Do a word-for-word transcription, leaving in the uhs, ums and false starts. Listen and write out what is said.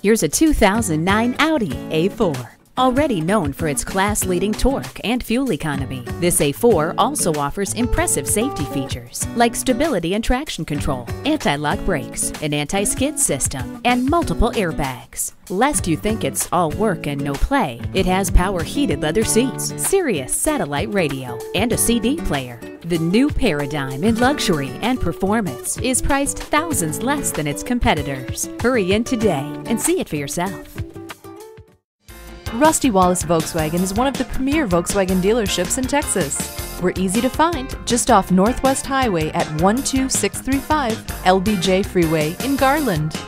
Here's a two thousand nine Audi A four. Already known for its class-leading torque and fuel economy, this A four also offers impressive safety features like stability and traction control, anti-lock brakes, an anti-skid system, and multiple airbags. Lest you think it's all work and no play, it has power-heated leather seats, Sirius satellite radio, and a C D player. The new paradigm in luxury and performance is priced thousands less than its competitors. Hurry in today and see it for yourself. Rusty Wallis Volkswagen is one of the premier Volkswagen dealerships in Texas. We're easy to find just off Northwest Highway at one two six three five L B J Freeway in Garland.